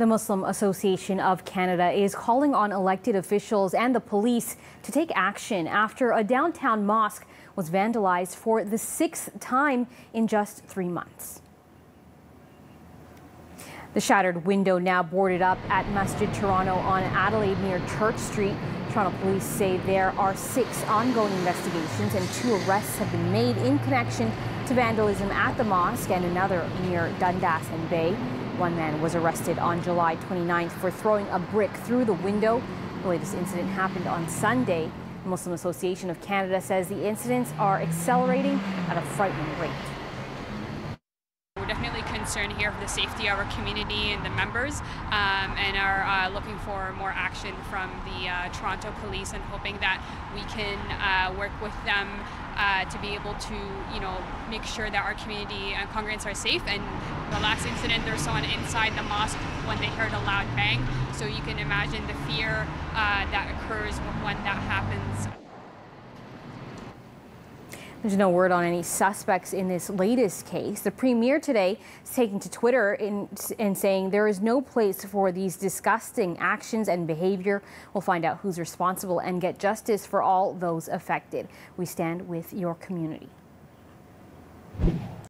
The Muslim Association of Canada is calling on elected officials and the police to take action after a downtown mosque was vandalized for the 6th time in just 3 months. The shattered window now boarded up at Masjid Toronto on Adelaide near Church Street. Toronto police say there are 6 ongoing investigations and 2 arrests have been made in connection to vandalism at the mosque and another near Dundas and Bay. One man was arrested on July 29th for throwing a brick through the window. The latest incident happened on Sunday. The Muslim Association of Canada says the incidents are accelerating at a frightening rate. Concern here for the safety of our community and the members, and are looking for more action from the Toronto police, and hoping that we can work with them to be able to, you know, make sure that our community and congregants are safe. And the last incident, there's someone inside the mosque when they heard a loud bang, so you can imagine the fear that occurs when that happens. There's no word on any suspects in this latest case. The premier today is taking to Twitter and saying there is no place for these disgusting actions and behavior. We'll find out who's responsible and get justice for all those affected. We stand with your community.